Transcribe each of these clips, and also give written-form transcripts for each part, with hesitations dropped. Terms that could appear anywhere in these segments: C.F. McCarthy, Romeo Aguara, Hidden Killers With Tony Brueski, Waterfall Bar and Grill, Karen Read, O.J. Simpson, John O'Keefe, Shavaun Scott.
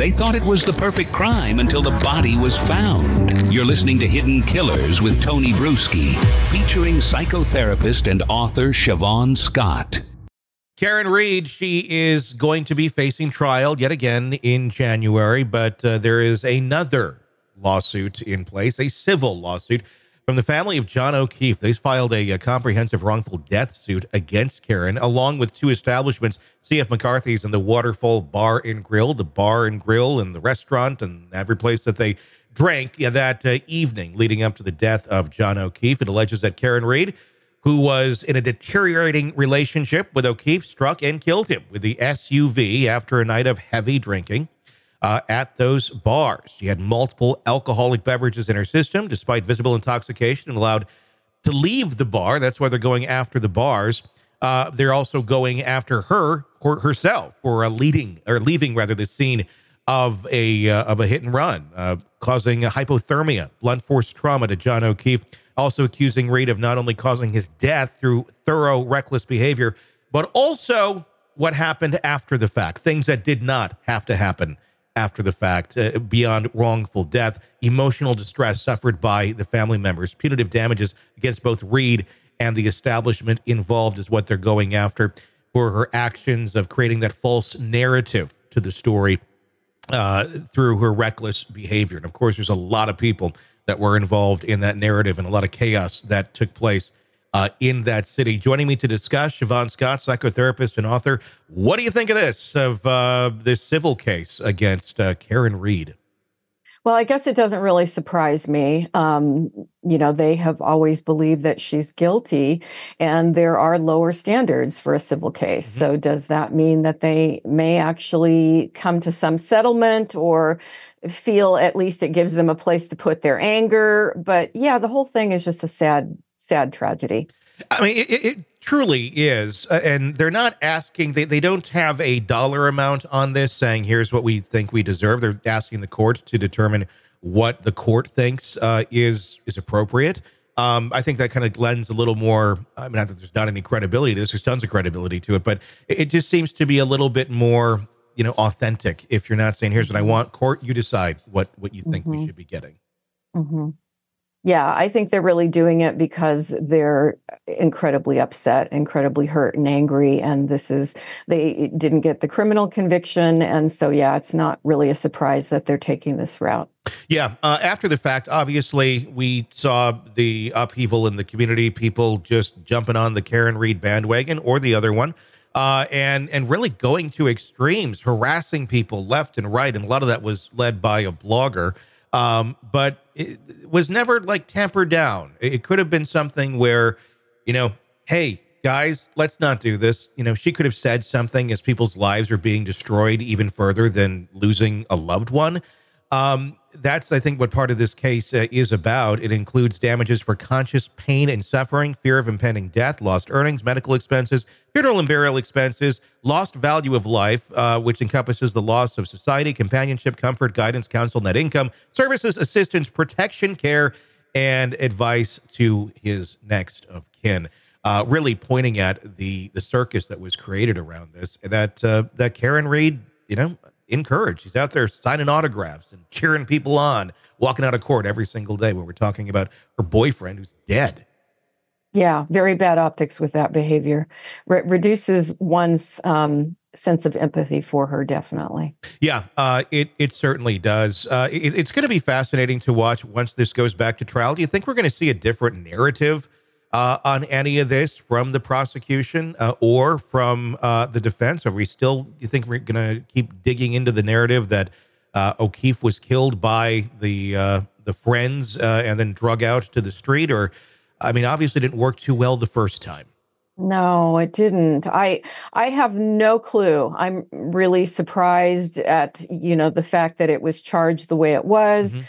They thought it was the perfect crime until the body was found. You're listening to Hidden Killers with Tony Brueski, featuring psychotherapist and author Shavaun Scott. Karen Read, she is going to be facing trial yet again in January, but there is another lawsuit in place, a civil lawsuit from the family of John O'Keefe. They filed a comprehensive wrongful death suit against Karen, along with two establishments, C.F. McCarthy's and the Waterfall Bar and Grill, the bar and grill and the restaurant and every place that they drank that evening leading up to the death of John O'Keefe. It alleges that Karen Read, who was in a deteriorating relationship with O'Keefe, struck and killed him with the SUV after a night of heavy drinking at those bars. She had multiple alcoholic beverages in her system, despite visible intoxication, and allowed to leave the bar. That's why they're going after the bars. They're also going after her or herself for leaving the scene of a hit and run, causing a hypothermia, blunt force trauma to John O'Keefe. Also accusing Read of not only causing his death through thorough, reckless behavior, but also what happened after the fact, things that did not have to happen after the fact, beyond wrongful death, emotional distress suffered by the family members, punitive damages against both Read and the establishment involved is what they're going after for her actions of creating that false narrative to the story through her reckless behavior. And of course, there's a lot of people that were involved in that narrative and a lot of chaos that took place in that city. Joining me to discuss, Shavaun Scott, psychotherapist and author. What do you think of this civil case against Karen Read? Well, I guess it doesn't really surprise me. You know, they have always believed that she's guilty, and there are lower standards for a civil case. Mm-hmm. So does that mean that they may actually come to some settlement or feel at least it gives them a place to put their anger? But yeah, the whole thing is just a sad, sad tragedy. I mean, it truly is. And they're not asking, they don't have a dollar amount on this saying, here's what we think we deserve. They're asking the court to determine what the court thinks is appropriate. I think that kind of lends a little more, I mean, not that there's not any credibility to this, there's tons of credibility to it, but it just seems to be a little bit more, you know, authentic. If you're not saying, here's what I want, court, you decide what you think we should be getting. Mm-hmm. Yeah, I think they're really doing it because they're incredibly upset, incredibly hurt and angry. And this is, they didn't get the criminal conviction. And so, yeah, it's not really a surprise that they're taking this route. Yeah. After the fact, obviously, we saw the upheaval in the community, people just jumping on the Karen Read bandwagon or the other one, and really going to extremes, harassing people left and right. And a lot of that was led by a blogger. But it was never like tampered down. It could have been something where, you know, hey, guys, let's not do this. You know, she could have said something as people's lives are being destroyed even further than losing a loved one. That's, I think, what part of this case is about. It includes damages for conscious pain and suffering, fear of impending death, lost earnings, medical expenses, funeral and burial expenses, lost value of life, which encompasses the loss of society, companionship, comfort, guidance, counsel, net income, services, assistance, protection, care, and advice to his next of kin. Really pointing at the circus that was created around this, that Karen Read, you know, encouraged. She's out there signing autographs and cheering people on, walking out of court every single day when we're talking about her boyfriend who's dead. Yeah, very bad optics with that behavior. Reduces one's sense of empathy for her, definitely. Yeah, it certainly does. It's going to be fascinating to watch once this goes back to trial. Do you think we're going to see a different narrative on any of this from the prosecution or from the defense? Are we still, you think we're going to keep digging into the narrative that O'Keefe was killed by the friends and then drug out to the street? Or, I mean, obviously it didn't work too well the first time. No, it didn't. I have no clue. I'm really surprised at, you know, the fact that it was charged the way it was. Mm-hmm.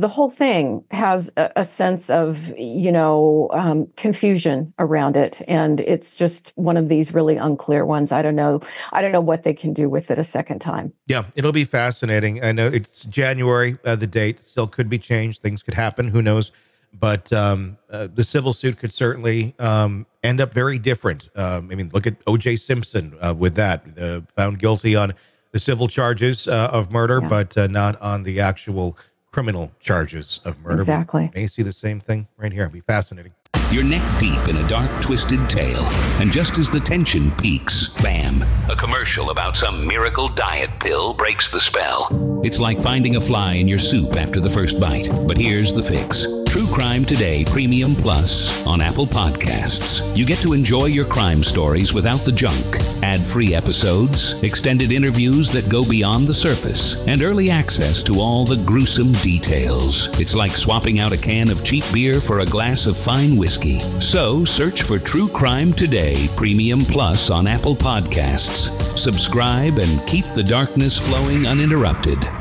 The whole thing has a sense of, you know, confusion around it. And it's just one of these really unclear ones. I don't know what they can do with it a second time. Yeah, it'll be fascinating. I know it's January. The date still could be changed. Things could happen. Who knows? But the civil suit could certainly end up very different. I mean, look at O.J. Simpson with that. Found guilty on the the civil charges of murder, yeah, but not on the actual criminal charges of murder. Exactly. We may see the same thing right here. It'd be fascinating. You're neck deep in a dark, twisted tale, and just as the tension peaks, bam, a commercial about some miracle diet pill breaks the spell. It's like finding a fly in your soup after the first bite. But here's the fix. True Crime Today Premium Plus on Apple Podcasts. You get to enjoy your crime stories without the junk, ad-free episodes, extended interviews that go beyond the surface, and early access to all the gruesome details. It's like swapping out a can of cheap beer for a glass of fine whiskey. So search for True Crime Today Premium Plus on Apple Podcasts. Subscribe and keep the darkness flowing uninterrupted.